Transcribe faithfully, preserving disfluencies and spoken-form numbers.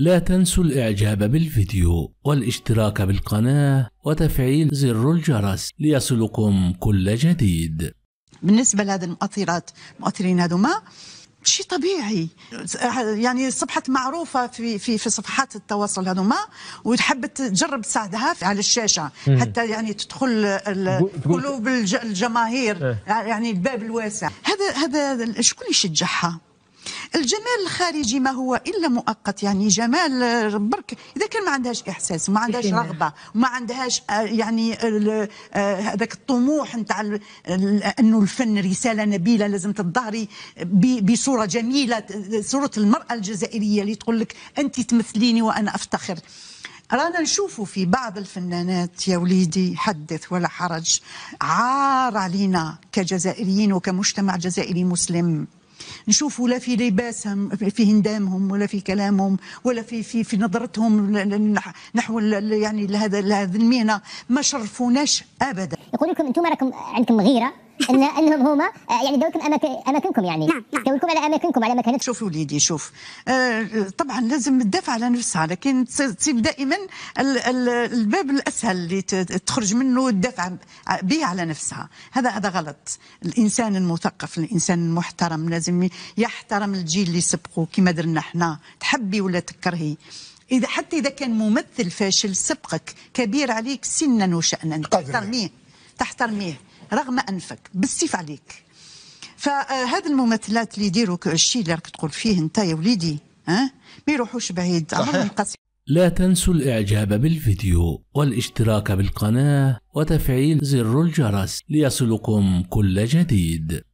لا تنسوا الاعجاب بالفيديو والاشتراك بالقناة وتفعيل زر الجرس ليصلكم كل جديد. بالنسبة لهذه المؤثرات المؤثرين هذوما شيء طبيعي، يعني صبحت معروفة في في في صفحات التواصل هذوما، وتحب تجرب تساعدها على الشاشة حتى يعني تدخل قلوب الجماهير، يعني الباب الواسع. هذا هذا شكون يشجعها؟ الجمال الخارجي ما هو إلا مؤقت، يعني جمال برك إذا كان ما عندهاش إحساس وما عندهاش رغبة وما عندهاش يعني هذاك الطموح نتاع أنه الفن رسالة نبيلة لازم تظهري بصورة جميلة، صورة المرأة الجزائرية اللي تقول لك أنت تمثليني وأنا أفتخر. رانا نشوفوا في بعض الفنانات يا وليدي، حدث ولا حرج، عار علينا كجزائريين وكمجتمع جزائري مسلم. نشوفوا لا في لباسهم، في هندامهم، ولا في كلامهم، ولا في في في نظرتهم نحو يعني لهذا لهذه المهنه، ما شرفوناش ابدا. يقول لكم انتم راكم عندكم غيره ان انهم هما يعني داولكم اماكنكم، يعني داولكم على اماكنكم على مكانتكم. شوف وليدي، شوف آه طبعا لازم تدافع على نفسها، لكن تصيب دائما الباب الاسهل اللي تخرج منه تدافع به على نفسها. هذا هذا غلط. الانسان المثقف، الانسان المحترم لازم يحترم الجيل اللي سبقه كما درنا حنا، تحبي ولا تكرهي. إذا حتى اذا كان ممثل فاشل سبقك كبير عليك سنا وشانا، تحترميه تحترميه رغم انفك بالسيف عليك. فهذه الممثلات اللي يديروا الشيء اللي راك تقول فيه انت يا وليدي، ها ما يروحوش بعيد. لا تنسوا الاعجاب بالفيديو والاشتراك بالقناة وتفعيل زر الجرس ليصلكم كل جديد.